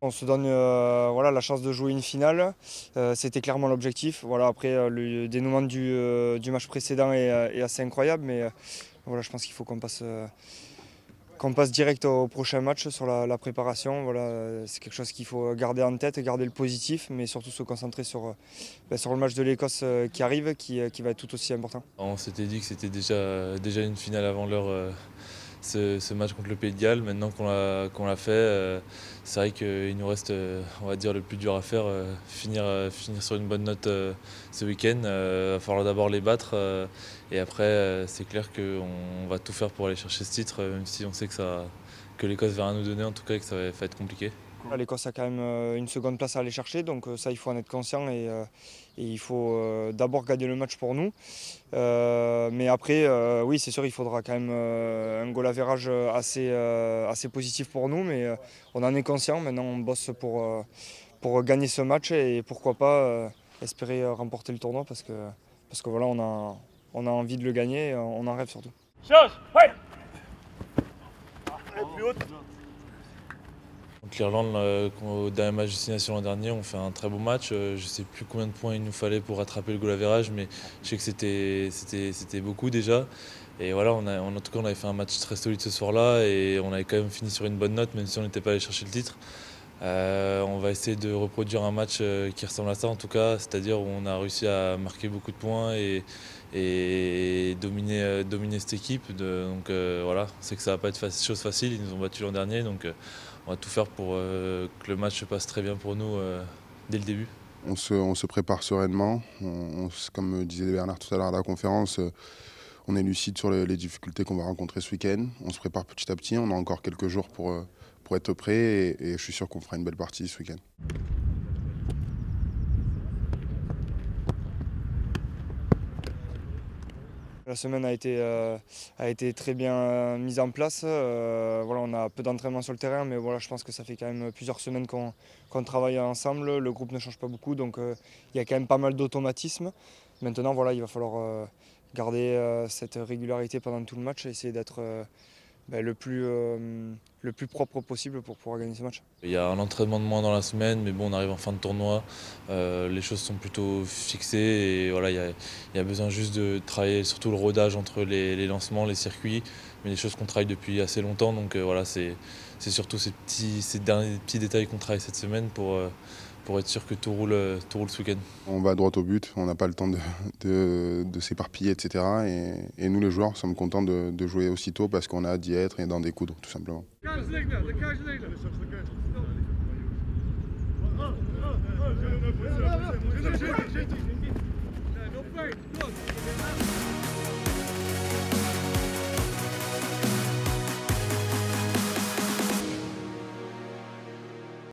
On se donne voilà, la chance de jouer une finale, c'était clairement l'objectif. Voilà, après le dénouement du match précédent est assez incroyable, mais voilà, je pense qu'il faut qu'on passe direct au prochain match sur la préparation. Voilà, c'est quelque chose qu'il faut garder en tête, garder le positif, mais surtout se concentrer sur le match de l'Écosse qui arrive, qui va être tout aussi important. On s'était dit que c'était déjà une finale avant l'heure. Ce match contre le Pays de Galles, maintenant qu'on l'a fait, c'est vrai qu'il nous reste, on va dire, le plus dur à faire, finir sur une bonne note ce week-end. Il va falloir d'abord les battre et après, c'est clair qu'on va tout faire pour aller chercher ce titre, même si on sait que l'Écosse va rien nous donner, en tout cas, et que ça va être compliqué. L'Écosse a quand même une seconde place à aller chercher, donc ça, il faut en être conscient et il faut d'abord gagner le match pour nous. Mais après, oui, c'est sûr, il faudra quand même un goal average assez positif pour nous, mais on en est conscient. Maintenant, on bosse pour gagner ce match et pourquoi pas espérer remporter le tournoi parce que voilà, on a envie de le gagner et on en rêve surtout. Chose, ouais. Allez, plus haute. Contre l'Irlande, au dernier match de 6 nations l'an dernier, on fait un très beau match. Je ne sais plus combien de points il nous fallait pour rattraper le goal average, mais je sais que c'était beaucoup déjà. Et voilà, en tout cas, on avait fait un match très solide ce soir-là et on avait quand même fini sur une bonne note, même si on n'était pas allé chercher le titre. On va essayer de reproduire un match qui ressemble à ça en tout cas, c'est-à-dire où on a réussi à marquer beaucoup de points et dominer cette équipe. Donc voilà, on sait que ça ne va pas être chose facile, ils nous ont battus l'an dernier, donc on va tout faire pour que le match se passe très bien pour nous dès le début. On se prépare sereinement, comme disait Bernard tout à l'heure à la conférence, on est lucide sur les difficultés qu'on va rencontrer ce week-end. On se prépare petit à petit. On a encore quelques jours pour être prêt et je suis sûr qu'on fera une belle partie ce week-end. La semaine a été très bien mise en place. Voilà, on a peu d'entraînement sur le terrain, mais voilà, je pense que ça fait quand même plusieurs semaines qu'on travaille ensemble. Le groupe ne change pas beaucoup, donc il y a quand même pas mal d'automatisme. Maintenant, voilà, il va falloir garder cette régularité pendant tout le match et essayer d'être le plus propre possible pour pouvoir gagner ce match. Il y a un entraînement de moins dans la semaine, mais bon, on arrive en fin de tournoi, les choses sont plutôt fixées et voilà, il y a besoin juste de travailler surtout le rodage entre les lancements, les circuits, mais des choses qu'on travaille depuis assez longtemps, donc voilà, c'est surtout ces derniers petits détails qu'on travaille cette semaine pour être sûr que tout roule ce week-end. On va droit au but, on n'a pas le temps de s'éparpiller, etc. Et nous les joueurs sommes contents de jouer aussitôt parce qu'on a hâte d'y être et d'en découdre tout simplement.